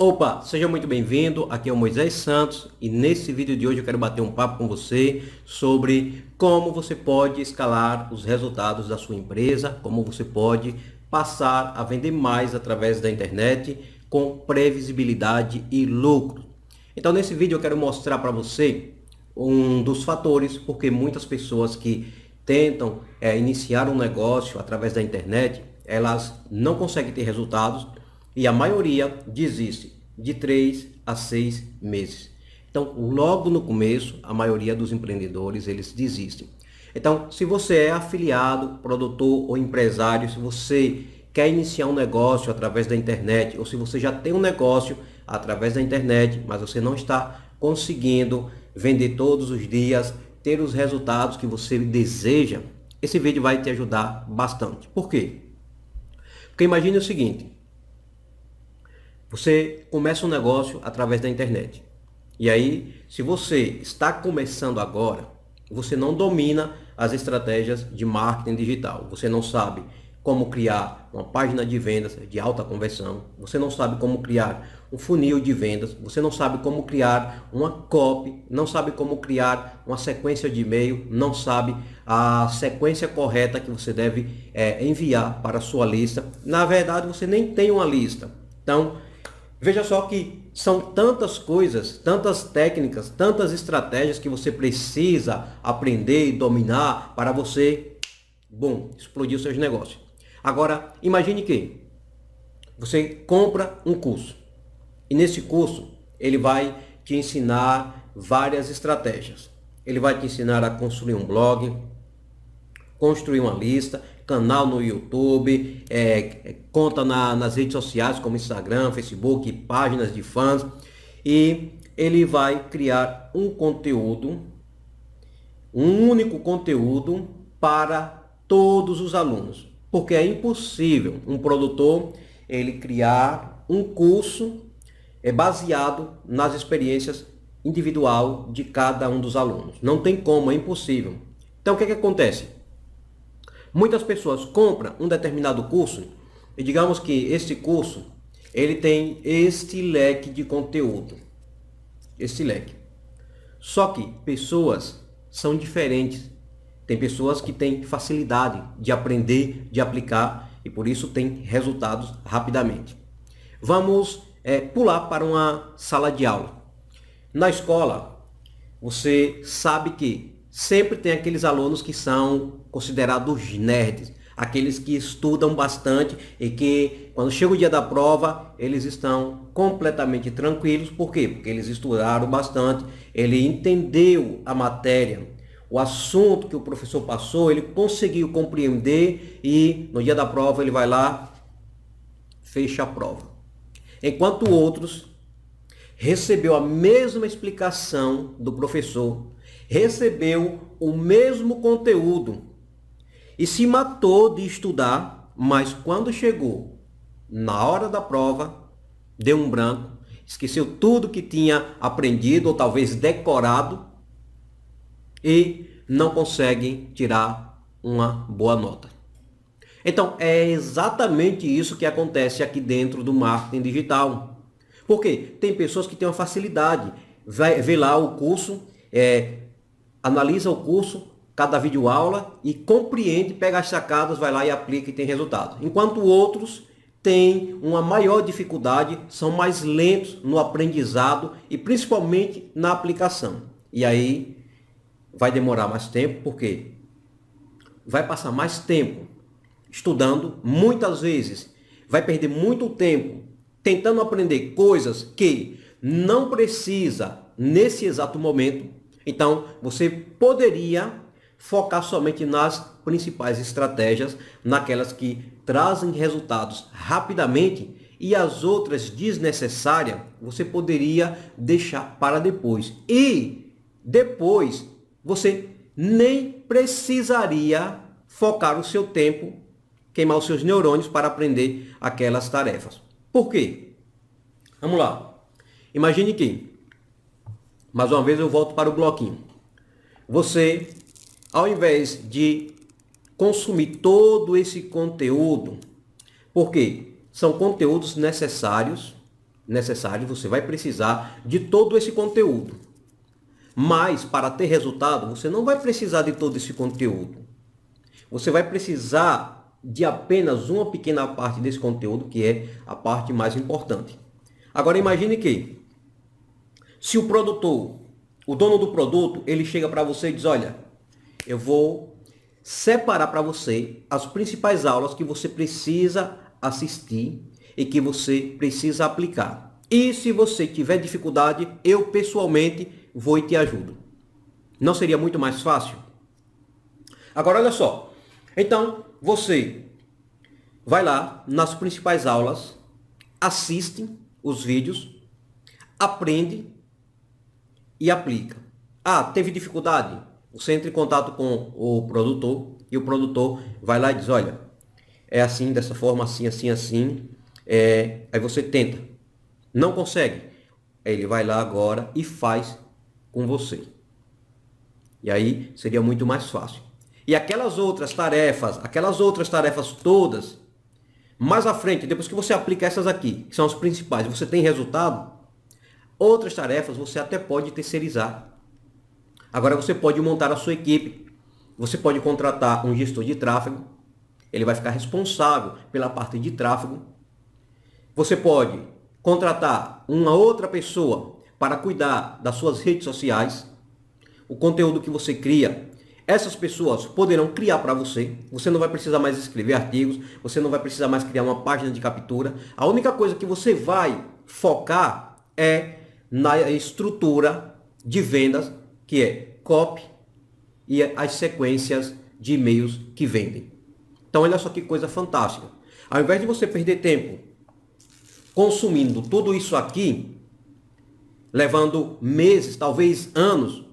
Opa, seja muito bem-vindo, aqui é o Moisés Santos e nesse vídeo de hoje eu quero bater um papo com você sobre como você pode escalar os resultados da sua empresa, como você pode passar a vender mais através da internet com previsibilidade e lucro. Então nesse vídeo eu quero mostrar para você um dos fatores, porque muitas pessoas que tentam iniciar um negócio através da internet, elas não conseguem ter resultados e a maioria desiste de 3 a 6 meses. Então, logo no começo, a maioria dos empreendedores, eles desistem. Então, se você é afiliado, produtor ou empresário, se você quer iniciar um negócio através da internet, ou se você já tem um negócio através da internet, mas você não está conseguindo vender todos os dias, ter os resultados que você deseja, esse vídeo vai te ajudar bastante. Por quê? Porque imagine o seguinte: você começa um negócio através da internet. E aí, se você está começando agora, você não domina as estratégias de marketing digital. Você não sabe como criar uma página de vendas de alta conversão. Você não sabe como criar um funil de vendas. Você não sabe como criar uma copy. Não sabe como criar uma sequência de e-mail. Não sabe a sequência correta que você deve enviar para a sua lista. Na verdade, você nem tem uma lista. Então, veja só que são tantas coisas, tantas técnicas, tantas estratégias que você precisa aprender e dominar para você, bom, explodir os seus negócios. Agora, imagine que você compra um curso e nesse curso ele vai te ensinar várias estratégias. Ele vai te ensinar a construir um blog, construir uma lista, canal no YouTube, conta nas redes sociais como Instagram, Facebook, páginas de fãs, e ele vai criar um conteúdo, um único conteúdo para todos os alunos, porque é impossível um produtor ele criar um curso baseado nas experiências individual de cada um dos alunos. Não tem como, é impossível. Então o que acontece? Muitas pessoas compram um determinado curso e digamos que esse curso ele tem este leque de conteúdo, este leque. Só que pessoas são diferentes. Tem pessoas que têm facilidade de aprender, de aplicar e por isso tem resultados rapidamente. Vamos pular para uma sala de aula. Na escola, você sabe que sempre tem aqueles alunos que são considerados nerds, aqueles que estudam bastante e que quando chega o dia da prova eles estão completamente tranquilos. Por quê? Porque eles estudaram bastante, ele entendeu a matéria, o assunto que o professor passou, ele conseguiu compreender e no dia da prova ele vai lá, fecha a prova. Enquanto outros recebeu a mesma explicação do professor, recebeu o mesmo conteúdo e se matou de estudar, mas quando chegou na hora da prova, deu um branco, esqueceu tudo que tinha aprendido ou talvez decorado e não consegue tirar uma boa nota. Então, é exatamente isso que acontece aqui dentro do marketing digital. Porque tem pessoas que têm uma facilidade, vê lá o curso, analisa o curso, cada vídeo aula e compreende, pega as sacadas, vai lá e aplica e tem resultado. Enquanto outros têm uma maior dificuldade, são mais lentos no aprendizado e principalmente na aplicação. E aí vai demorar mais tempo, porque vai passar mais tempo estudando, muitas vezes vai perder muito tempo tentando aprender coisas que não precisa nesse exato momento. Então, você poderia focar somente nas principais estratégias, naquelas que trazem resultados rapidamente, e as outras desnecessárias, você poderia deixar para depois. E depois, você nem precisaria focar o seu tempo, queimar os seus neurônios para aprender aquelas tarefas. Por quê? Vamos lá. Imagine que, mais uma vez eu volto para o bloquinho. Você, ao invés de consumir todo esse conteúdo, porque são conteúdos necessários, necessário, você vai precisar de todo esse conteúdo. Mas para ter resultado, você não vai precisar de todo esse conteúdo. Você vai precisar de apenas uma pequena parte desse conteúdo, que é a parte mais importante. Agora imagine que, se o produtor, o dono do produto, ele chega para você e diz: olha, eu vou separar para você as principais aulas que você precisa assistir e que você precisa aplicar. E se você tiver dificuldade, eu pessoalmente vou e te ajudo. Não seria muito mais fácil? Agora olha só. Então você vai lá nas principais aulas, assiste os vídeos, aprende e aplica. Ah, teve dificuldade? Você entra em contato com o produtor e o produtor vai lá e diz: olha, é assim, dessa forma, assim, assim, assim. Aí você tenta, não consegue. Aí ele vai lá agora e faz com você. E aí seria muito mais fácil. E aquelas outras tarefas todas, mais à frente, depois que você aplica essas aqui, que são as principais, você tem resultado, outras tarefas você até pode terceirizar. Agora você pode montar a sua equipe, você pode contratar um gestor de tráfego, ele vai ficar responsável pela parte de tráfego. Você pode contratar uma outra pessoa para cuidar das suas redes sociais, o conteúdo que você cria. Essas pessoas poderão criar para você, você não vai precisar mais escrever artigos, você não vai precisar mais criar uma página de captura. A única coisa que você vai focar é na estrutura de vendas, que é copy e as sequências de e-mails que vendem. Então olha só que coisa fantástica. Ao invés de você perder tempo consumindo tudo isso aqui, levando meses, talvez anos,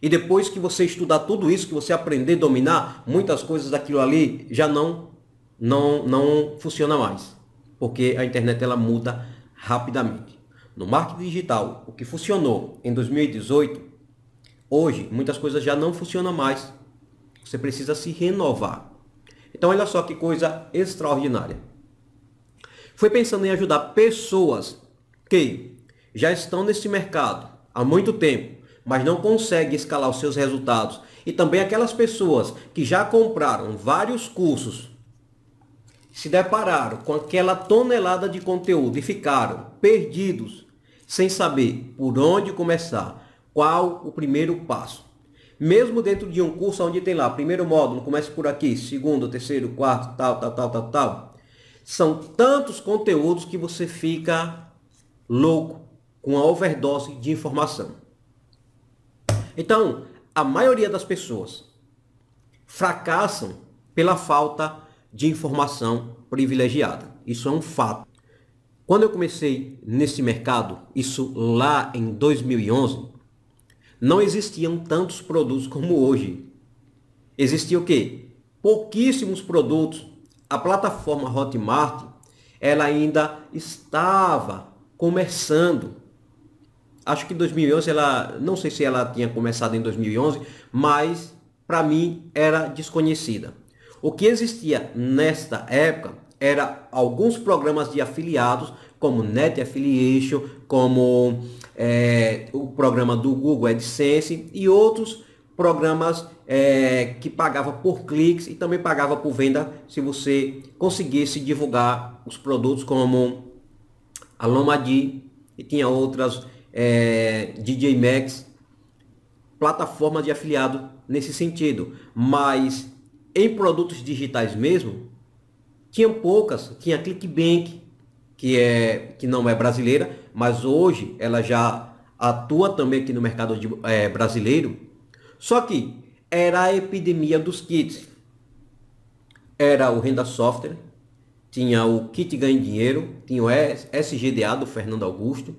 e depois que você estudar tudo isso, que você aprender, dominar, muitas coisas daquilo ali já não funciona mais, porque a internet ela muda rapidamente. No marketing digital, o que funcionou em 2018, hoje muitas coisas já não funcionam mais. Você precisa se renovar. Então olha só que coisa extraordinária. Foi pensando em ajudar pessoas que já estão nesse mercado há muito tempo, mas não consegue escalar os seus resultados, e também aquelas pessoas que já compraram vários cursos, se depararam com aquela tonelada de conteúdo e ficaram perdidos, sem saber por onde começar, qual o primeiro passo. Mesmo dentro de um curso onde tem lá, primeiro módulo, comece por aqui, segundo, terceiro, quarto, tal. São tantos conteúdos que você fica louco com a overdose de informação. Então, a maioria das pessoas fracassam pela falta de informação privilegiada. Isso é um fato. Quando eu comecei nesse mercado, isso lá em 2011, não existiam tantos produtos como hoje. Existia o quê? Pouquíssimos produtos. A plataforma Hotmart, ela ainda estava começando. Acho que em 2011, ela, não sei se ela tinha começado em 2011, mas para mim era desconhecida. O que existia nesta época era alguns programas de afiliados, como Net Affiliation, como o programa do Google Adsense e outros programas que pagava por cliques e também pagava por venda se você conseguisse divulgar os produtos, como a Lomadee e tinha outras... DJ Max, plataforma de afiliado nesse sentido. Mas em produtos digitais mesmo, tinha poucas. Tinha Clickbank, que não é brasileira, mas hoje ela já atua também aqui no mercado brasileiro. Só que era a epidemia dos kits. Era o Renda Software, tinha o Kit Ganha Dinheiro, tinha o SGDA do Fernando Augusto,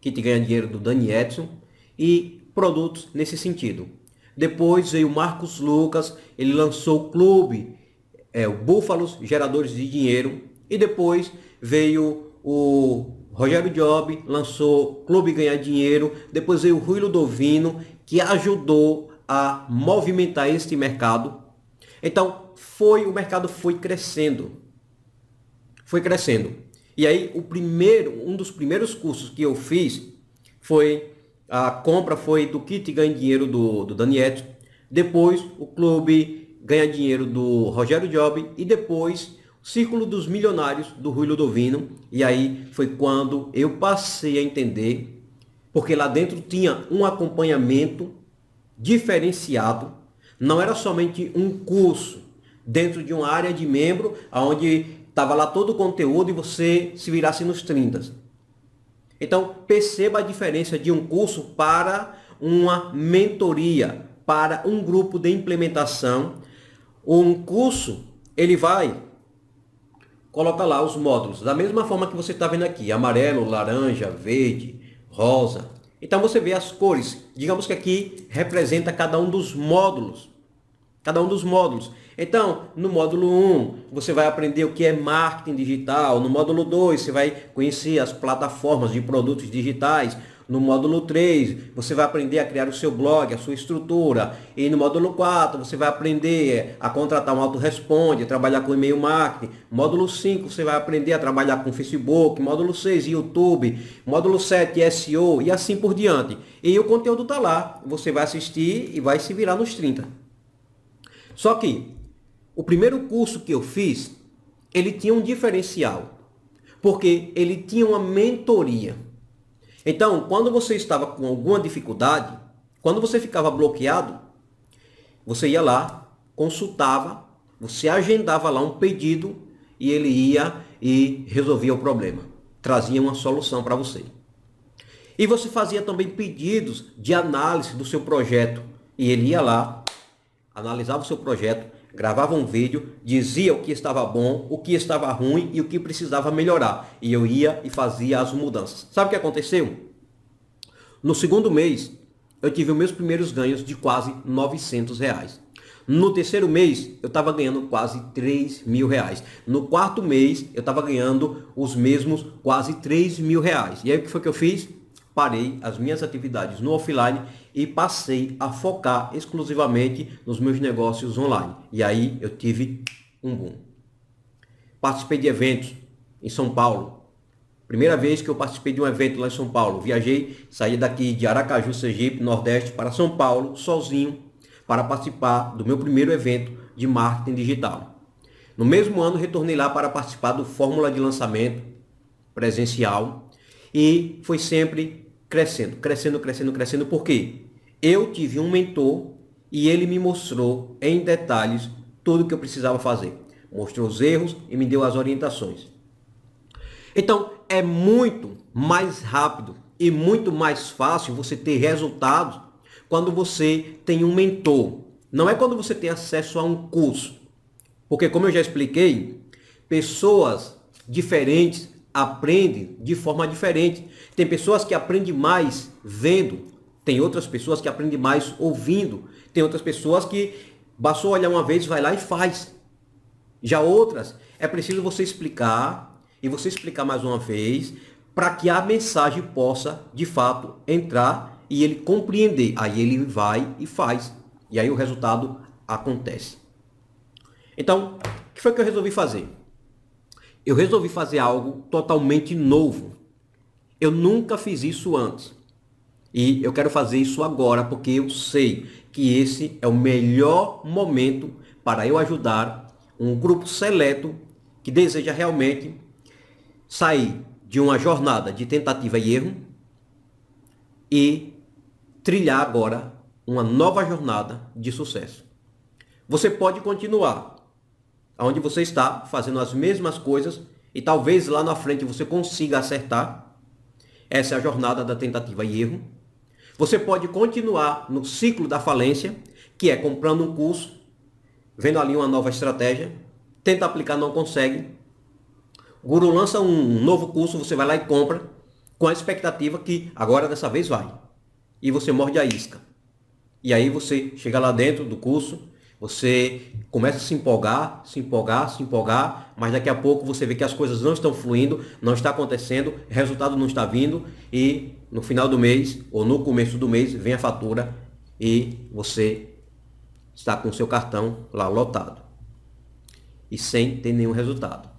Kit Ganha Dinheiro do Dani Edson e produtos nesse sentido. Depois veio o Marcos Lucas, ele lançou o clube, o Búfalos Geradores de Dinheiro. E depois veio o Rogério Job, lançou Clube Ganhar Dinheiro. Depois veio o Rui Ludovino, que ajudou a movimentar este mercado. Então, o mercado foi crescendo. E aí, um dos primeiros cursos que eu fiz foi, a compra foi do Kit Ganha Dinheiro do Dani Edson, depois o Clube Ganha Dinheiro do Rogério Job e depois o Círculo dos Milionários do Rui Ludovino. E aí foi quando eu passei a entender, porque lá dentro tinha um acompanhamento diferenciado, não era somente um curso dentro de uma área de membro, onde estava lá todo o conteúdo e você se virasse nos 30. Então, perceba a diferença de um curso para uma mentoria, para um grupo de implementação. Um curso, ele vai colocar lá os módulos, da mesma forma que você está vendo aqui, amarelo, laranja, verde, rosa. Então, você vê as cores. Digamos que aqui representa cada um dos módulos. Cada um dos módulos. Então, no módulo 1, você vai aprender o que é marketing digital. No módulo 2, você vai conhecer as plataformas de produtos digitais. No módulo 3, você vai aprender a criar o seu blog, a sua estrutura. E no módulo 4, você vai aprender a contratar um autorresponde, a trabalhar com e-mail marketing. Módulo 5, você vai aprender a trabalhar com Facebook. Módulo 6, YouTube. Módulo 7, SEO e assim por diante. E o conteúdo está lá. Você vai assistir e vai se virar nos 30. Só que o primeiro curso que eu fiz, ele tinha um diferencial, porque ele tinha uma mentoria. Então, quando você estava com alguma dificuldade, quando você ficava bloqueado, você ia lá, consultava, você agendava lá um pedido e ele ia e resolvia o problema, trazia uma solução para você. E você fazia também pedidos de análise do seu projeto e ele ia lá, analisava o seu projeto, gravava um vídeo, dizia o que estava bom, o que estava ruim e o que precisava melhorar. E eu ia e fazia as mudanças. Sabe o que aconteceu? No segundo mês, eu tive os meus primeiros ganhos de quase R$900. No terceiro mês, eu estava ganhando quase R$3.000. No quarto mês, eu estava ganhando os mesmos quase R$3.000. E aí, o que foi que eu fiz? Parei as minhas atividades no offline e passei a focar exclusivamente nos meus negócios online. E aí eu tive um boom. Participei de eventos em São Paulo. Primeira vez que eu participei de um evento lá em São Paulo. Viajei, saí daqui de Aracaju, Sergipe, Nordeste, para São Paulo, sozinho, para participar do meu primeiro evento de marketing digital. No mesmo ano, retornei lá para participar do Fórmula de Lançamento presencial. E foi sempre crescendo, porque eu tive um mentor e ele me mostrou em detalhes tudo o que eu precisava fazer. Mostrou os erros e me deu as orientações. Então, é muito mais rápido e muito mais fácil você ter resultados quando você tem um mentor. Não é quando você tem acesso a um curso. Porque, como eu já expliquei, pessoas diferentes aprende de forma diferente. Tem pessoas que aprendem mais vendo, tem outras pessoas que aprendem mais ouvindo, tem outras pessoas que bastou olhar uma vez, vai lá e faz. Já outras, é preciso você explicar e você explicar mais uma vez para que a mensagem possa de fato entrar e ele compreender. Aí ele vai e faz. E aí o resultado acontece. Então, o que foi que eu resolvi fazer? Eu resolvi fazer algo totalmente novo. Eu nunca fiz isso antes. E eu quero fazer isso agora, porque eu sei que esse é o melhor momento para eu ajudar um grupo seleto que deseja realmente sair de uma jornada de tentativa e erro e trilhar agora uma nova jornada de sucesso. Você pode continuar onde você está, fazendo as mesmas coisas, e talvez lá na frente você consiga acertar. Essa é a jornada da tentativa e erro. Você pode continuar no ciclo da falência, que é comprando um curso, vendo ali uma nova estratégia, tenta aplicar, não consegue. O guru lança um novo curso, você vai lá e compra, com a expectativa que agora dessa vez vai. E você morde a isca. E aí você chega lá dentro do curso, você começa a se empolgar, mas daqui a pouco você vê que as coisas não estão fluindo, não está acontecendo, resultado não está vindo e no final do mês ou no começo do mês vem a fatura e você está com o seu cartão lá lotado e sem ter nenhum resultado.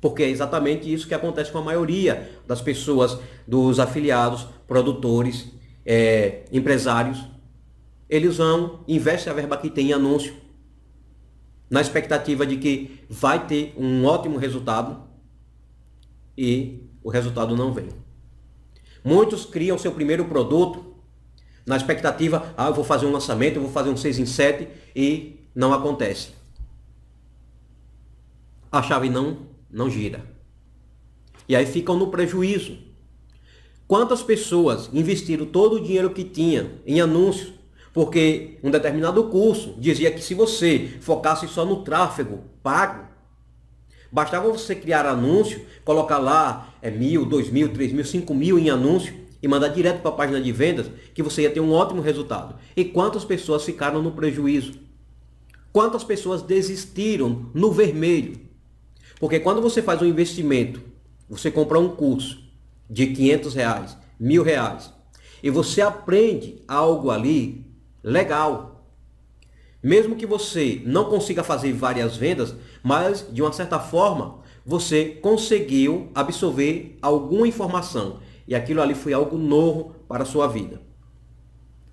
Porque é exatamente isso que acontece com a maioria das pessoas, dos afiliados, produtores, empresários. Eles vão, investem a verba que tem em anúncio, na expectativa de que vai ter um ótimo resultado, e o resultado não vem. Muitos criam seu primeiro produto na expectativa, ah, eu vou fazer um lançamento, eu vou fazer um 6 em 7, e não acontece. A chave não gira. E aí ficam no prejuízo. Quantas pessoas investiram todo o dinheiro que tinha em anúncios, porque um determinado curso dizia que se você focasse só no tráfego pago, bastava você criar anúncio, colocar lá 1.000, 2.000, 3.000, 5.000 em anúncio e mandar direto para a página de vendas, que você ia ter um ótimo resultado. E quantas pessoas ficaram no prejuízo? Quantas pessoas desistiram no vermelho? Porque quando você faz um investimento, você compra um curso de R$500, R$1.000, e você aprende algo ali legal. Mesmo que você não consiga fazer várias vendas, mas de uma certa forma você conseguiu absorver alguma informação. E aquilo ali foi algo novo para a sua vida.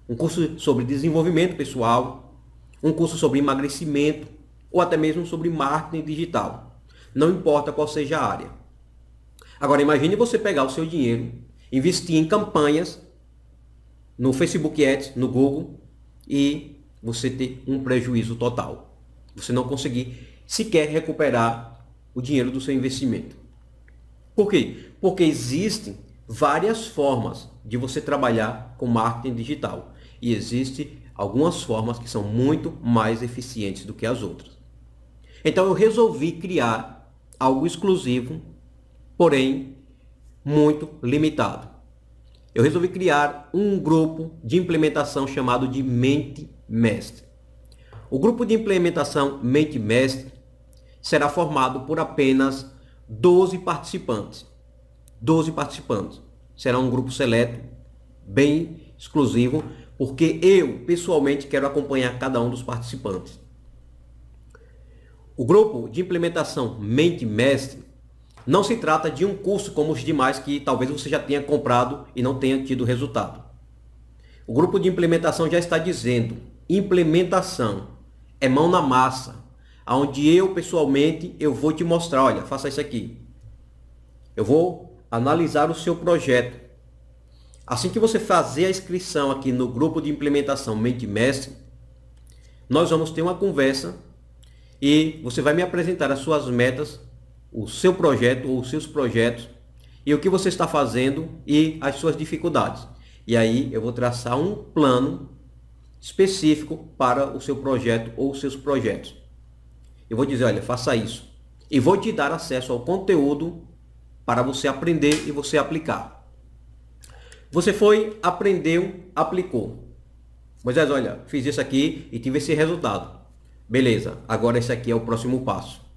Um curso sobre desenvolvimento pessoal, um curso sobre emagrecimento, ou até mesmo sobre marketing digital. Não importa qual seja a área. Agora imagine você pegar o seu dinheiro, investir em campanhas no Facebook Ads, no Google, e você ter um prejuízo total. Você não conseguir sequer recuperar o dinheiro do seu investimento. Por quê? Porque existem várias formas de você trabalhar com marketing digital. E existem algumas formas que são muito mais eficientes do que as outras. Então eu resolvi criar algo exclusivo, porém muito limitado. Eu resolvi criar um grupo de implementação chamado de Mente Mestre. O grupo de implementação Mente Mestre será formado por apenas 12 participantes. 12 participantes. Será um grupo seleto, bem exclusivo, porque eu pessoalmente quero acompanhar cada um dos participantes. O grupo de implementação Mente Mestre não se trata de um curso como os demais que talvez você já tenha comprado e não tenha tido resultado. O grupo de implementação já está dizendo, implementação é mão na massa, onde eu pessoalmente eu vou te mostrar, olha, faça isso aqui. Eu vou analisar o seu projeto. Assim que você fazer a inscrição aqui no grupo de implementação Mente Mestre, nós vamos ter uma conversa e você vai me apresentar as suas metas, o seu projeto ou os seus projetos, e o que você está fazendo e as suas dificuldades. E aí eu vou traçar um plano específico para o seu projeto ou os seus projetos. Eu vou dizer, olha, faça isso. E vou te dar acesso ao conteúdo para você aprender e você aplicar. Você foi, aprendeu, aplicou. Moisés, olha, fiz isso aqui e tive esse resultado. Beleza, agora esse aqui é o próximo passo.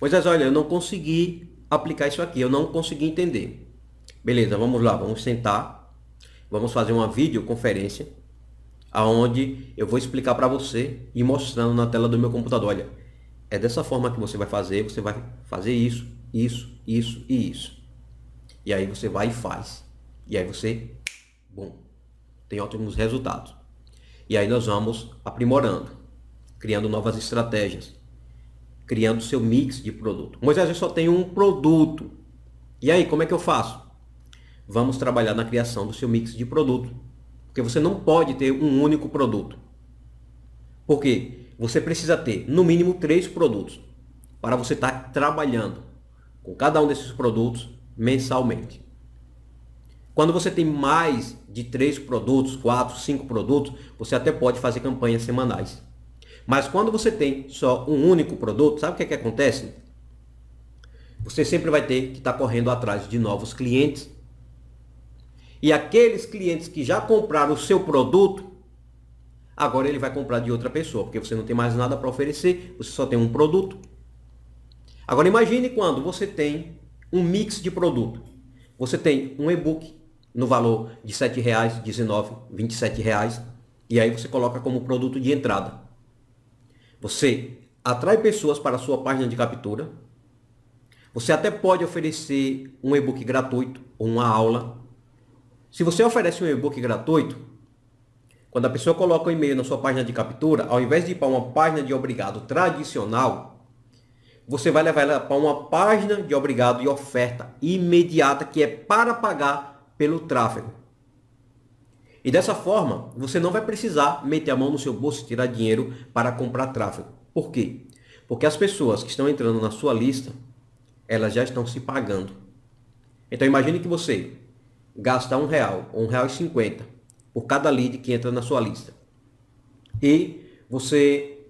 Moisés, olha, eu não consegui aplicar isso aqui, eu não consegui entender. Beleza, vamos lá, vamos sentar. Vamos fazer uma videoconferência, aonde eu vou explicar para você e mostrando na tela do meu computador. Olha, é dessa forma que você vai fazer isso, isso, isso e isso. E aí você vai e faz. E aí você, bom, tem ótimos resultados. E aí nós vamos aprimorando, criando novas estratégias, criando seu mix de produto. Moisés, eu só tenho um produto. E aí, como é que eu faço? Vamos trabalhar na criação do seu mix de produto. Porque você não pode ter um único produto. Porque você precisa ter, no mínimo, 3 produtos. Para você estar trabalhando com cada um desses produtos mensalmente. Quando você tem mais de 3 produtos, 4, 5 produtos, você até pode fazer campanhas semanais. Mas quando você tem só um único produto, sabe o que é que acontece? Você sempre vai ter que estar correndo atrás de novos clientes. E aqueles clientes que já compraram o seu produto, agora ele vai comprar de outra pessoa, porque você não tem mais nada para oferecer, você só tem um produto. Agora imagine quando você tem um mix de produto. Você tem um e-book no valor de R$7, R$19, R$27, e aí você coloca como produto de entrada. Você atrai pessoas para a sua página de captura. Você até pode oferecer um e-book gratuito ou uma aula. Se você oferece um e-book gratuito, quando a pessoa coloca o e-mail na sua página de captura, ao invés de ir para uma página de obrigado tradicional, você vai levar ela para uma página de obrigado e oferta imediata, que é para pagar pelo tráfego. E dessa forma, você não vai precisar meter a mão no seu bolso e tirar dinheiro para comprar tráfego. Por quê? Porque as pessoas que estão entrando na sua lista, elas já estão se pagando. Então imagine que você gasta R$1 ou R$1,50 por cada lead que entra na sua lista. E você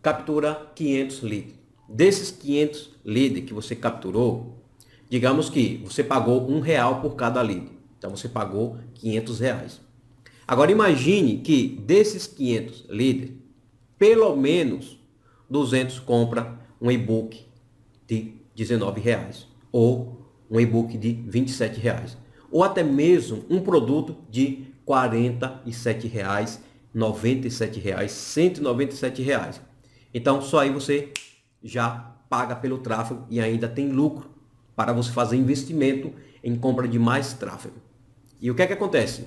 captura 500 leads. Desses 500 leads que você capturou, digamos que você pagou R$1 por cada lead. Então você pagou R$500. Agora imagine que desses 500 leads, pelo menos 200 compra um e-book de R$19 ou um e-book de R$27 ou até mesmo um produto de R$47, R$97, R$197. Então só aí você já paga pelo tráfego e ainda tem lucro para você fazer investimento em compra de mais tráfego. E o que é que acontece?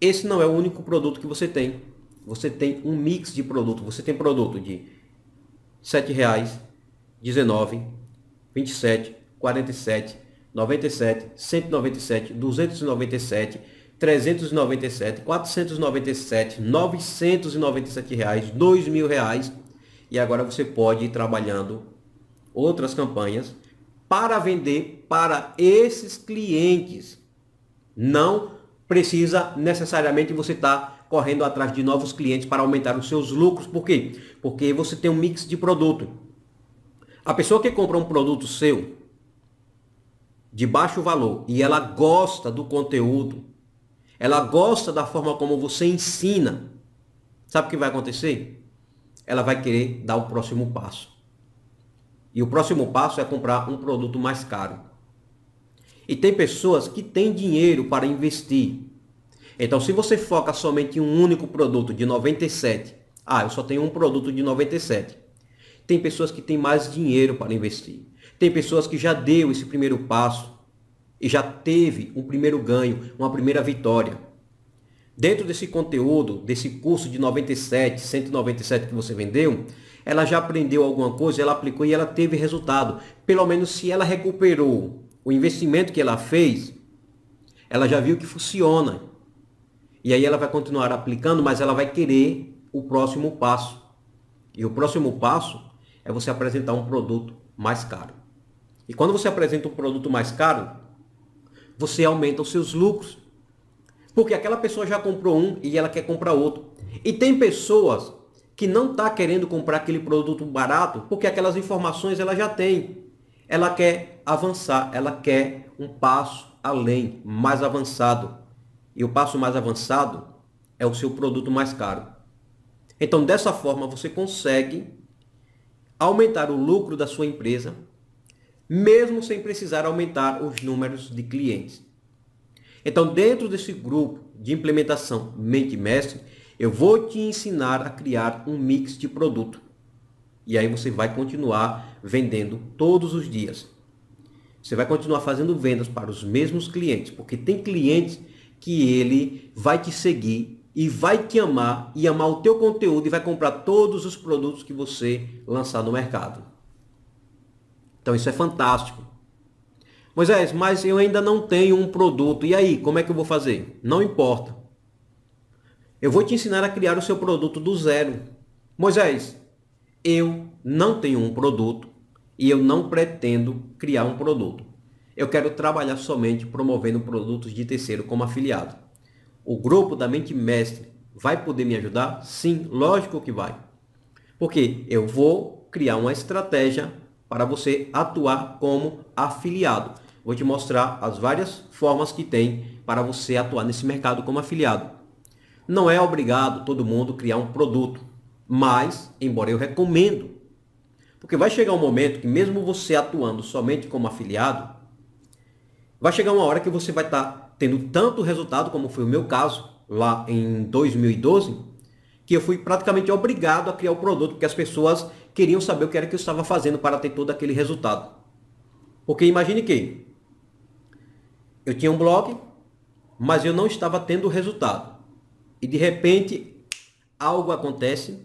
Esse não é o único produto que você tem. Você tem um mix de produto. Você tem produto de R$7, R$19, 27, 47, 97, 197, 297, 397, 497, 997 reais, R$2.000. E agora você pode ir trabalhando outras campanhas para vender para esses clientes. Não precisa necessariamente você estar correndo atrás de novos clientes para aumentar os seus lucros. Por quê? Porque você tem um mix de produto. A pessoa que compra um produto seu de baixo valor e ela gosta do conteúdo, ela gosta da forma como você ensina, sabe o que vai acontecer? Ela vai querer dar o próximo passo. E o próximo passo é comprar um produto mais caro. E tem pessoas que têm dinheiro para investir. Então se você foca somente em um único produto de 97, eu só tenho um produto de 97. Tem pessoas que têm mais dinheiro para investir. Tem pessoas que já deu esse primeiro passo e já teve um primeiro ganho, uma primeira vitória. Dentro desse conteúdo, desse curso de 97, 197 que você vendeu, ela já aprendeu alguma coisa, ela aplicou e ela teve resultado. Pelo menos se ela recuperou o investimento que ela fez, ela já viu que funciona. E aí ela vai continuar aplicando, mas ela vai querer o próximo passo. E o próximo passo é você apresentar um produto mais caro. E quando você apresenta um produto mais caro, você aumenta os seus lucros. Porque aquela pessoa já comprou um e ela quer comprar outro. E tem pessoas que não estão querendo comprar aquele produto barato, porque aquelas informações ela já tem. Ela quer avançar, ela quer um passo além, mais avançado. E o passo mais avançado é o seu produto mais caro. Então dessa forma você consegue aumentar o lucro da sua empresa, mesmo sem precisar aumentar os números de clientes. Então dentro desse grupo de implementação Mente Mestre, eu vou te ensinar a criar um mix de produto. E aí você vai continuar vendendo todos os dias. Você vai continuar fazendo vendas para os mesmos clientes, porque tem clientes que ele vai te seguir e vai te amar, e amar o teu conteúdo, e vai comprar todos os produtos que você lançar no mercado. Então isso é fantástico. Moisés, mas eu ainda não tenho um produto, e aí, como é que eu vou fazer? Não importa. Eu vou te ensinar a criar o seu produto do zero. Moisés, eu não tenho um produto, e eu não pretendo criar um produto. Eu quero trabalhar somente promovendo produtos de terceiro como afiliado. O grupo da Mente Mestre vai poder me ajudar? Sim, lógico que vai. Porque eu vou criar uma estratégia para você atuar como afiliado. Vou te mostrar as várias formas que tem para você atuar nesse mercado como afiliado. Não é obrigado todo mundo criar um produto, mas, embora eu recomendo, porque vai chegar um momento que mesmo você atuando somente como afiliado, vai chegar uma hora que você vai estar tendo tanto resultado, como foi o meu caso lá em 2012, que eu fui praticamente obrigado a criar o produto, porque as pessoas queriam saber o que era que eu estava fazendo para ter todo aquele resultado. Porque imagine que eu tinha um blog, mas eu não estava tendo resultado. E de repente algo acontece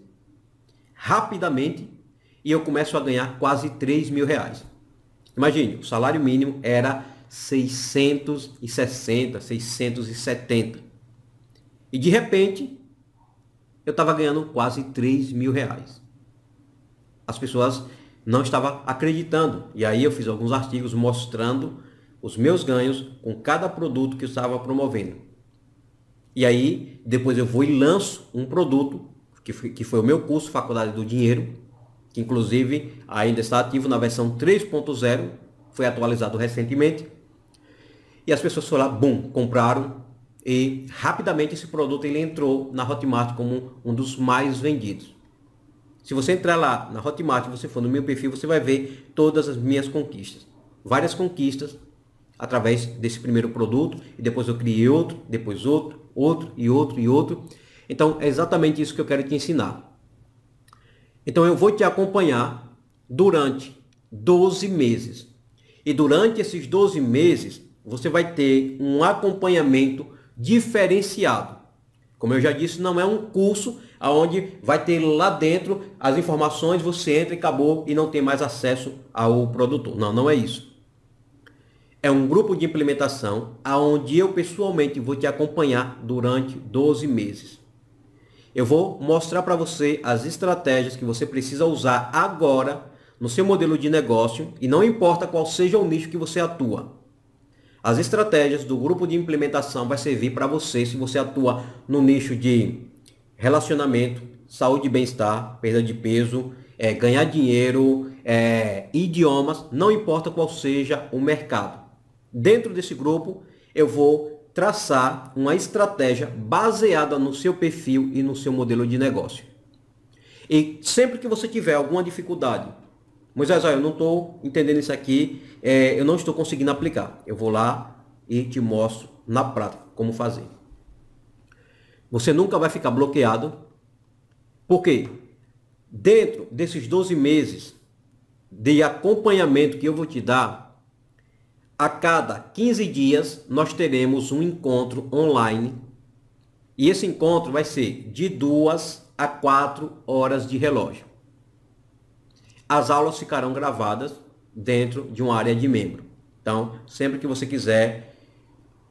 rapidamente e eu começo a ganhar quase 3 mil reais. Imagine, o salário mínimo era 660, 670. E de repente eu estava ganhando quase 3 mil reais. As pessoas não estavam acreditando. E aí eu fiz alguns artigos mostrando os meus ganhos com cada produto que eu estava promovendo. E aí depois eu vou e lanço um produto, que foi o meu curso Faculdade do Dinheiro, que inclusive ainda está ativo na versão 3.0, foi atualizado recentemente. E as pessoas foram lá, bum, compraram. E rapidamente esse produto ele entrou na Hotmart como um dos mais vendidos. Se você entrar lá na Hotmart, você for no meu perfil, você vai ver todas as minhas conquistas. Várias conquistas através desse primeiro produto. E depois eu criei outro, depois outro, outro e outro e outro. Então é exatamente isso que eu quero te ensinar. Então eu vou te acompanhar durante 12 meses. E durante esses 12 meses, você vai ter um acompanhamento diferenciado. Como eu já disse, não é um curso onde vai ter lá dentro as informações, você entra e acabou e não tem mais acesso ao produtor. Não, não é isso. É um grupo de implementação onde eu pessoalmente vou te acompanhar durante 12 meses. Eu vou mostrar para você as estratégias que você precisa usar agora no seu modelo de negócio, e não importa qual seja o nicho que você atua. As estratégias do grupo de implementação vai servir para você se você atua no nicho de relacionamento, saúde e bem-estar, perda de peso, ganhar dinheiro, idiomas, não importa qual seja o mercado. Dentro desse grupo, eu vou traçar uma estratégia baseada no seu perfil e no seu modelo de negócio. E sempre que você tiver alguma dificuldade, Moisés, eu não estou entendendo isso aqui, eu não estou conseguindo aplicar. Eu vou lá e te mostro na prática como fazer. Você nunca vai ficar bloqueado, porque dentro desses 12 meses de acompanhamento que eu vou te dar, a cada 15 dias nós teremos um encontro online. E esse encontro vai ser de 2 a 4 horas de relógio. As aulas ficarão gravadas dentro de uma área de membro. Então, sempre que você quiser,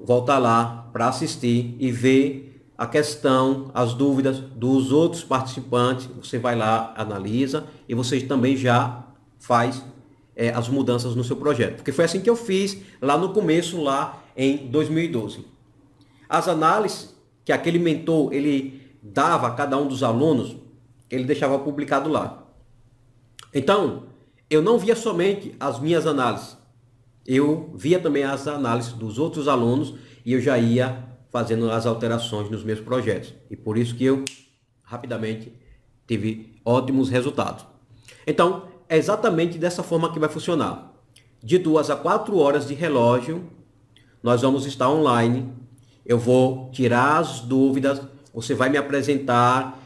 volta lá para assistir e ver a questão, as dúvidas dos outros participantes. Você vai lá, analisa e você também já faz as mudanças no seu projeto. Porque foi assim que eu fiz lá no começo, lá em 2012. As análises que aquele mentor ele dava a cada um dos alunos, ele deixava publicado lá. Então, eu não via somente as minhas análises, eu via também as análises dos outros alunos e eu já ia fazendo as alterações nos meus projetos. E por isso que eu rapidamente tive ótimos resultados. Então, é exatamente dessa forma que vai funcionar. De 2 a 4 horas de relógio, nós vamos estar online, eu vou tirar as dúvidas, você vai me apresentar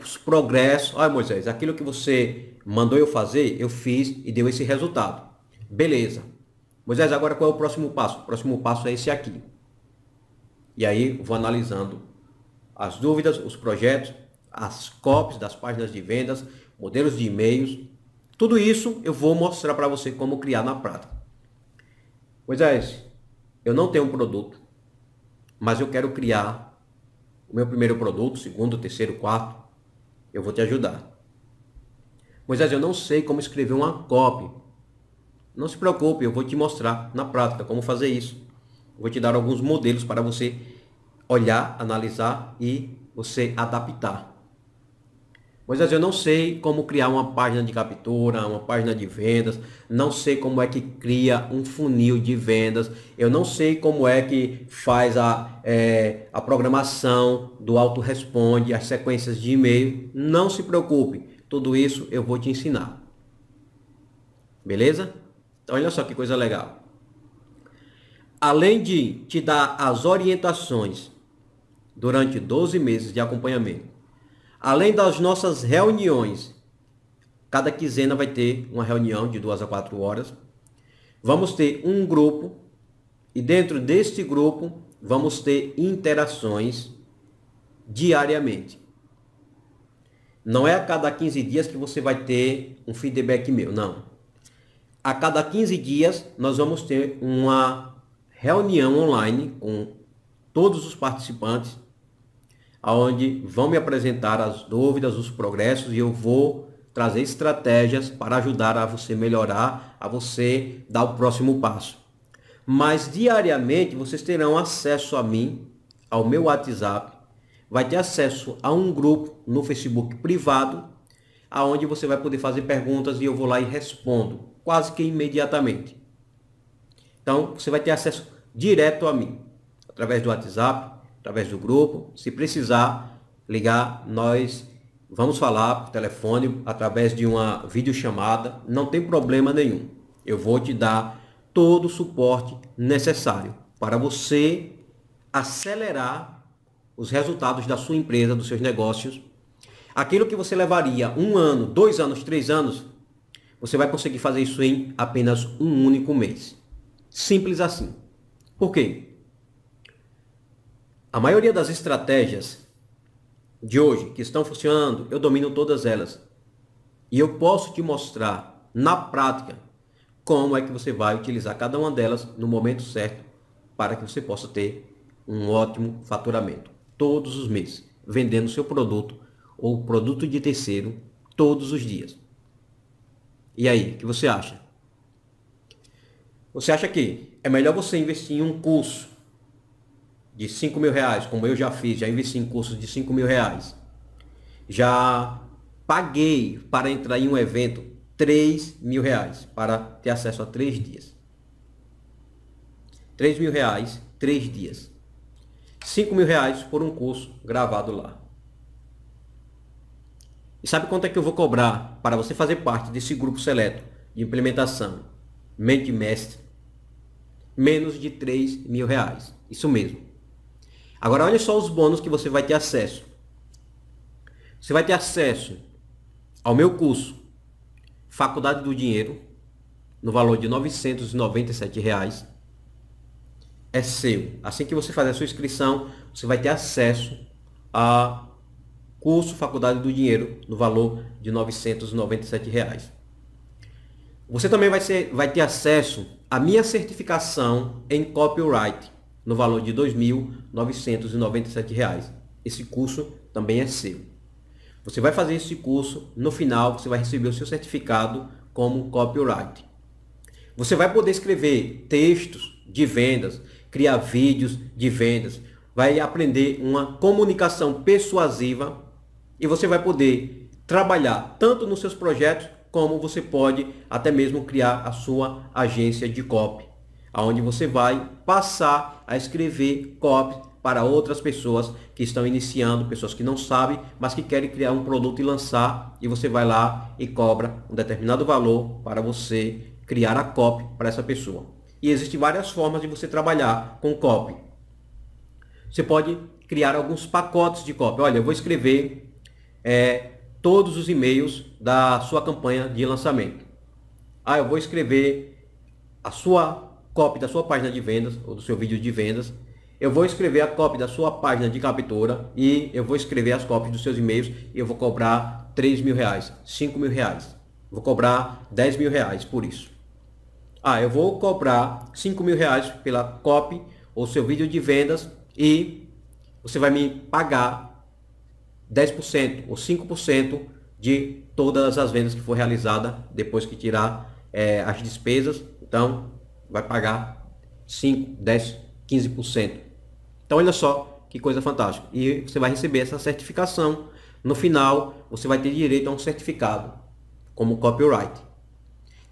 os progressos. Olha, Moisés, aquilo que você mandou eu fazer, eu fiz e deu esse resultado. Beleza. Moisés, agora qual é o próximo passo? O próximo passo é esse aqui. E aí eu vou analisando as dúvidas, os projetos, as copies das páginas de vendas, modelos de e-mails. Tudo isso eu vou mostrar para você como criar na prática. Moisés, eu não tenho um produto, mas eu quero criar o meu primeiro produto, segundo, terceiro, quarto. Eu vou te ajudar. Moisés, eu não sei como escrever uma copy. Não se preocupe, eu vou te mostrar na prática como fazer isso. Eu vou te dar alguns modelos para você olhar, analisar e você adaptar. Moisés, eu não sei como criar uma página de captura, uma página de vendas, não sei como é que cria um funil de vendas, eu não sei como é que faz a programação do autorresponde, as sequências de e-mail. Não se preocupe, tudo isso eu vou te ensinar. Beleza? Então olha só que coisa legal. Além de te dar as orientações durante 12 meses de acompanhamento, além das nossas reuniões, cada quinzena vai ter uma reunião de 2 a 4 horas. Vamos ter um grupo e dentro deste grupo vamos ter interações diariamente. Não é a cada 15 dias que você vai ter um feedback meu, não. A cada 15 dias nós vamos ter uma reunião online com todos os participantes, onde vão me apresentar as dúvidas, os progressos, e eu vou trazer estratégias para ajudar a você melhorar, a você dar o próximo passo. Mas diariamente vocês terão acesso a mim, ao meu WhatsApp, vai ter acesso a um grupo no Facebook privado, aonde você vai poder fazer perguntas e eu vou lá e respondo, quase que imediatamente. Então, você vai ter acesso direto a mim, através do WhatsApp, através do grupo. Se precisar ligar, nós vamos falar por telefone, através de uma videochamada, não tem problema nenhum. Eu vou te dar todo o suporte necessário para você acelerar os resultados da sua empresa, dos seus negócios. Aquilo que você levaria 1 ano, 2 anos, 3 anos, você vai conseguir fazer isso em apenas um único mês. Simples assim. Por quê? A maioria das estratégias de hoje que estão funcionando, eu domino todas elas. E eu posso te mostrar na prática como é que você vai utilizar cada uma delas no momento certo para que você possa ter um ótimo faturamento todos os meses, vendendo seu produto ou produto de terceiro todos os dias. E aí, o que você acha? Você acha que é melhor você investir em um curso de 5 mil reais, como eu já fiz, já investi em cursos de 5 mil reais. Já paguei para entrar em um evento 3 mil reais, para ter acesso a 3 dias. 3 mil reais, 3 dias. 5 mil reais por um curso gravado lá. E sabe quanto é que eu vou cobrar para você fazer parte desse grupo seleto de implementação Mente Mestre? Menos de 3 mil reais. Isso mesmo. Agora olha só os bônus que você vai ter acesso. Você vai ter acesso ao meu curso Faculdade do Dinheiro, no valor de R$ 997 reais. É seu. Assim que você fazer a sua inscrição, você vai ter acesso a curso Faculdade do Dinheiro no valor de R$ 997 reais. Você também vai ter acesso à minha certificação em copyright no valor de R$ 2.997 reais. Esse curso também é seu. Você vai fazer esse curso, no final você vai receber o seu certificado como copyright. Você vai poder escrever textos de vendas, criar vídeos de vendas, vai aprender uma comunicação persuasiva e você vai poder trabalhar tanto nos seus projetos como você pode até mesmo criar a sua agência de copy, aonde você vai passar a escrever copy para outras pessoas que estão iniciando, pessoas que não sabem, mas que querem criar um produto e lançar, e você vai lá e cobra um determinado valor para você criar a copy para essa pessoa. E existem várias formas de você trabalhar com copy. Você pode criar alguns pacotes de copy. Olha, eu vou escrever todos os e-mails da sua campanha de lançamento. Ah, eu vou escrever a sua copy da sua página de vendas ou do seu vídeo de vendas. Eu vou escrever a copy da sua página de captura e eu vou escrever as copies dos seus e-mails e eu vou cobrar 3 mil reais, 5 mil reais. Vou cobrar 10 mil reais por isso. Ah, eu vou cobrar 5 mil reais pela copy ou seu vídeo de vendas e você vai me pagar 10% ou 5% de todas as vendas que for realizada depois que tirar as despesas. Então, vai pagar 5, 10, 15%. Então, olha só que coisa fantástica. E você vai receber essa certificação. No final, você vai ter direito a um certificado como copyright.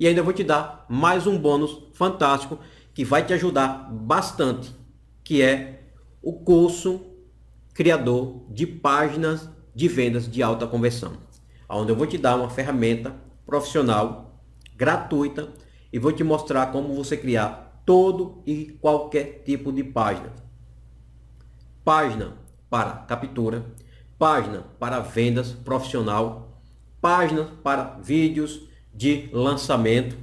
E ainda vou te dar mais um bônus fantástico que vai te ajudar bastante, que é o curso Criador de Páginas de Vendas de Alta Conversão, onde eu vou te dar uma ferramenta profissional gratuita e vou te mostrar como você criar todo e qualquer tipo de página. Página para captura, página para vendas profissional, página para vídeos de lançamento,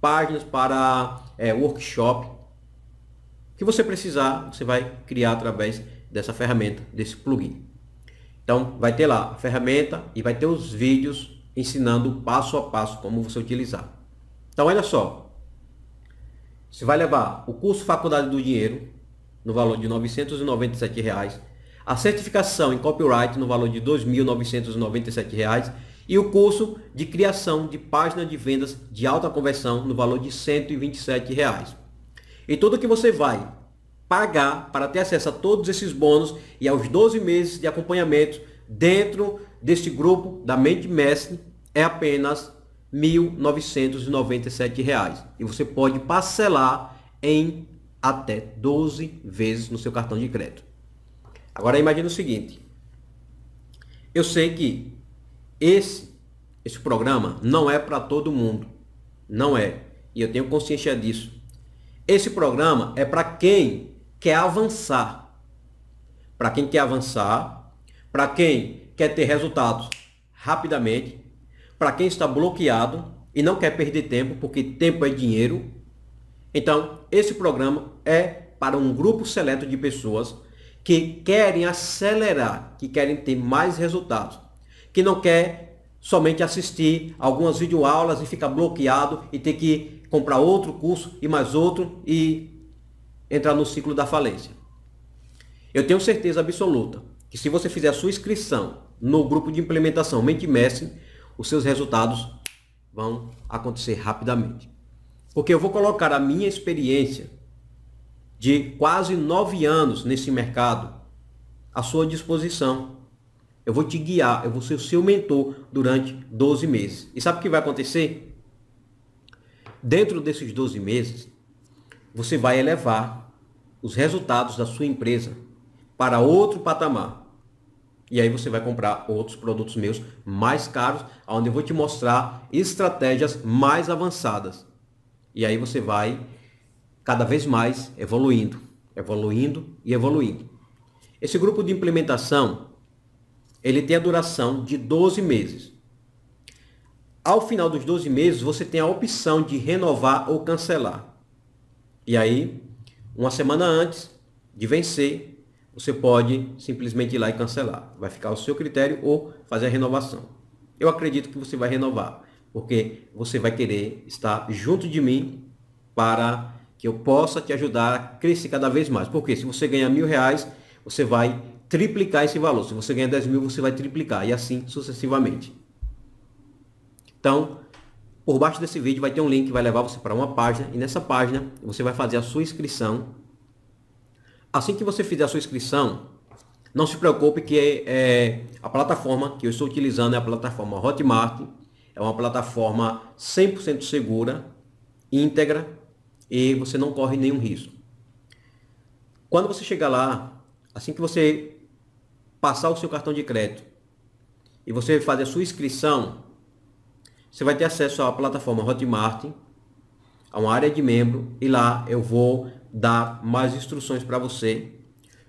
páginas para workshop. O que você precisar, você vai criar através dessa ferramenta, desse plugin. Então, vai ter lá a ferramenta e vai ter os vídeos ensinando passo a passo como você utilizar. Então, olha só. Você vai levar o curso Faculdade do Dinheiro, no valor de R$ 997,00. A certificação em copyright, no valor de R$ 2.997,00. E o curso de criação de página de vendas de alta conversão, no valor de R$ 127,00. E tudo que você vai pagar para ter acesso a todos esses bônus e aos 12 meses de acompanhamento dentro deste grupo da Mente Mestre é apenas R$ 1.997. E você pode parcelar em até 12 vezes no seu cartão de crédito. Agora imagine o seguinte. Eu sei que esse programa não é para todo mundo. Não é. E eu tenho consciência disso. Esse programa é para quem quer avançar. Para quem quer avançar, para quem quer ter resultados rapidamente, para quem está bloqueado e não quer perder tempo, porque tempo é dinheiro. Então, esse programa é para um grupo seleto de pessoas que querem acelerar, que querem ter mais resultados, que não quer somente assistir algumas videoaulas e ficar bloqueado e ter que comprar outro curso e mais outro e entrar no ciclo da falência. Eu tenho certeza absoluta que se você fizer a sua inscrição no grupo de implementação Mente Mestre, os seus resultados vão acontecer rapidamente. Porque eu vou colocar a minha experiência de quase 9 anos nesse mercado à sua disposição. Eu vou te guiar, eu vou ser o seu mentor durante 12 meses. E sabe o que vai acontecer? Dentro desses 12 meses, você vai elevar os resultados da sua empresa para outro patamar. E aí você vai comprar outros produtos meus mais caros, onde eu vou te mostrar estratégias mais avançadas. E aí você vai cada vez mais evoluindo, evoluindo e evoluindo. Esse grupo de implementação, ele tem a duração de 12 meses. Ao final dos 12 meses, você tem a opção de renovar ou cancelar. E aí, uma semana antes de vencer, você pode simplesmente ir lá e cancelar. Vai ficar ao seu critério ou fazer a renovação. Eu acredito que você vai renovar, porque você vai querer estar junto de mim para que eu possa te ajudar a crescer cada vez mais. Porque se você ganhar R$1.000, você vai triplicar esse valor. Se você ganhar 10 mil, você vai triplicar e assim sucessivamente. Então, por baixo desse vídeo vai ter um link que vai levar você para uma página e nessa página você vai fazer a sua inscrição. Assim que você fizer a sua inscrição, não se preocupe que a plataforma que eu estou utilizando é a plataforma Hotmart. É uma plataforma 100% segura, íntegra e você não corre nenhum risco. Quando você chegar lá, assim que você passar o seu cartão de crédito e você fazer a sua inscrição, você vai ter acesso à plataforma Hotmart, a uma área de membro, e lá eu vou dar mais instruções para você.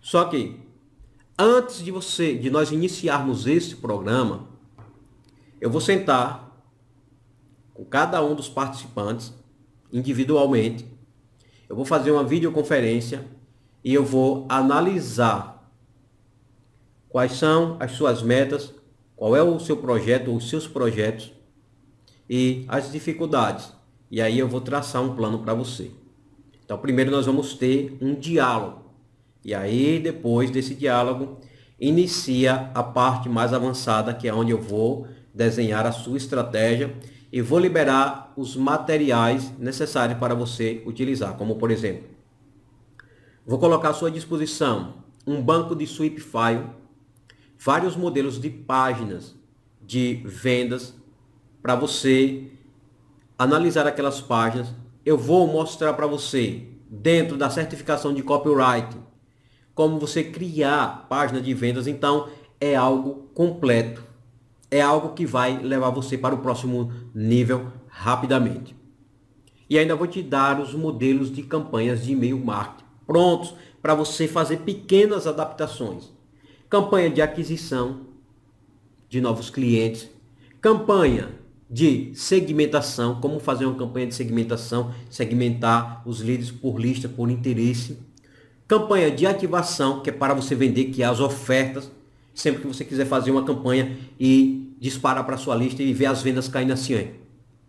Só que, antes de nós iniciarmos esse programa, eu vou sentar com cada um dos participantes, individualmente, eu vou fazer uma videoconferência e eu vou analisar quais são as suas metas, qual é o seu projeto ou os seus projetos, e as dificuldades. E aí eu vou traçar um plano para você. Então primeiro nós vamos ter um diálogo. E aí depois desse diálogo inicia a parte mais avançada, que é onde eu vou desenhar a sua estratégia e vou liberar os materiais necessários para você utilizar. Como por exemplo, vou colocar à sua disposição um banco de swipe file, vários modelos de páginas de vendas para você analisar aquelas páginas. Eu vou mostrar para você, dentro da certificação de copyright, como você criar página de vendas. Então, é algo completo. É algo que vai levar você para o próximo nível rapidamente. E ainda vou te dar os modelos de campanhas de e-mail marketing prontos para você fazer pequenas adaptações. Campanha de aquisição de novos clientes. Campanha de segmentação, como fazer uma campanha de segmentação, segmentar os leads por lista, por interesse. Campanha de ativação, que é para você vender, que é as ofertas. Sempre que você quiser fazer uma campanha e disparar para sua lista e ver as vendas caindo assim, hein?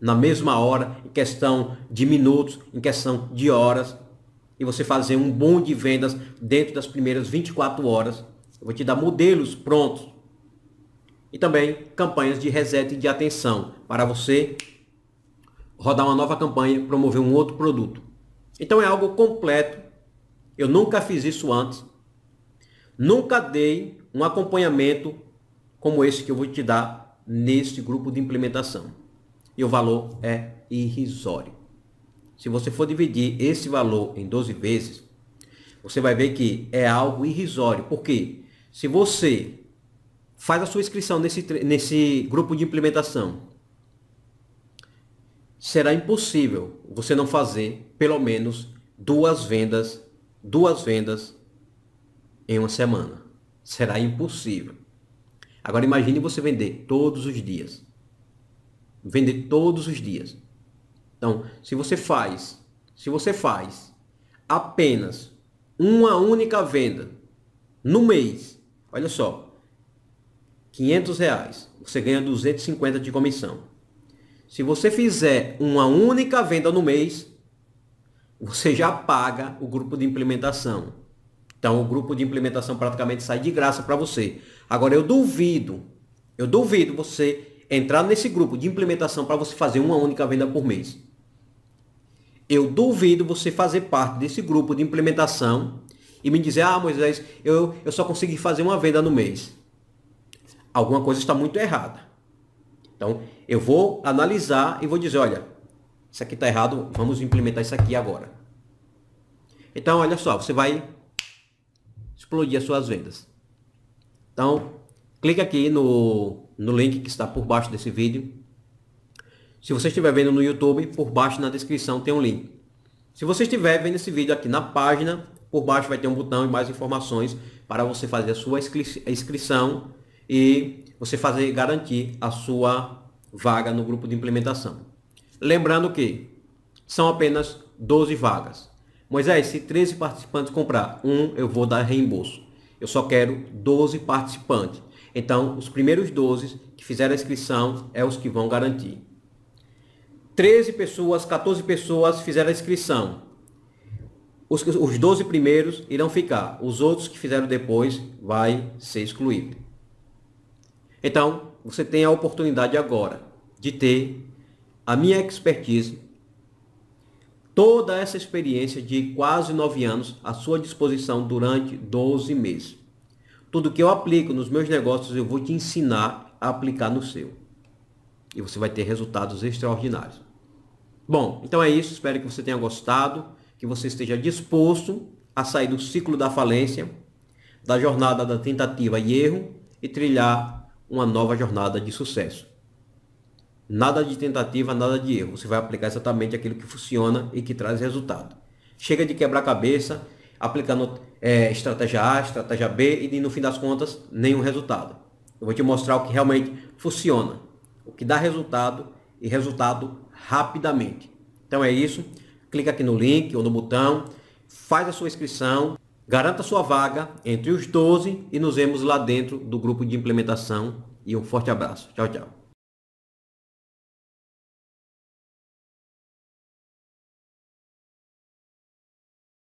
Na mesma hora, em questão de minutos, em questão de horas. E você fazer um boom de vendas dentro das primeiras 24 horas. Eu vou te dar modelos prontos. E também campanhas de reset e de atenção, para você rodar uma nova campanha, promover um outro produto. Então é algo completo. Eu nunca fiz isso antes. Nunca dei um acompanhamento como esse que eu vou te dar neste grupo de implementação. E o valor é irrisório. Se você for dividir esse valor em 12 vezes, você vai ver que é algo irrisório. Porque se você faz a sua inscrição nesse grupo de implementação, será impossível você não fazer pelo menos duas vendas em uma semana. Será impossível. Agora imagine você vender todos os dias. Vender todos os dias. Então, se você faz apenas uma única venda no mês, olha só, R$500, você ganha 250 de comissão. Se você fizer uma única venda no mês, você já paga o grupo de implementação. Então o grupo de implementação praticamente sai de graça para você. Agora eu duvido você entrar nesse grupo de implementação para você fazer uma única venda por mês. Eu duvido você fazer parte desse grupo de implementação e me dizer: ah, Moisés, eu só consegui fazer uma venda no mês. Alguma coisa está muito errada. Então, eu vou analisar e vou dizer: olha, isso aqui está errado, vamos implementar isso aqui agora. Então, olha só, você vai explodir as suas vendas. Então, clique aqui no link que está por baixo desse vídeo. Se você estiver vendo no YouTube, por baixo na descrição tem um link. Se você estiver vendo esse vídeo aqui na página, por baixo vai ter um botão e mais informações para você fazer a sua inscrição. E você garantir a sua vaga no grupo de implementação. Lembrando que são apenas 12 vagas. Moisés, se 13 participantes comprar um, eu vou dar reembolso. Eu só quero 12 participantes. Então, os primeiros 12 que fizeram a inscrição é os que vão garantir. 13 pessoas, 14 pessoas fizeram a inscrição. Os 12 primeiros irão ficar. Os outros que fizeram depois vai ser excluído. Então, você tem a oportunidade agora de ter a minha expertise, toda essa experiência de quase 9 anos à sua disposição durante 12 meses. Tudo que eu aplico nos meus negócios, eu vou te ensinar a aplicar no seu. E você vai ter resultados extraordinários. Bom, então é isso. Espero que você tenha gostado, que você esteja disposto a sair do ciclo da falência, da jornada da tentativa e erro e trilhar uma nova jornada de sucesso. Nada de tentativa, nada de erro. Você vai aplicar exatamente aquilo que funciona e que traz resultado. Chega de quebrar cabeça, aplicando estratégia A, estratégia B e no fim das contas, nenhum resultado. Eu vou te mostrar o que realmente funciona, o que dá resultado e resultado rapidamente. Então é isso. Clica aqui no link ou no botão, faz a sua inscrição. Garanta sua vaga entre os 12 e nos vemos lá dentro do grupo de implementação. E um forte abraço. Tchau, tchau.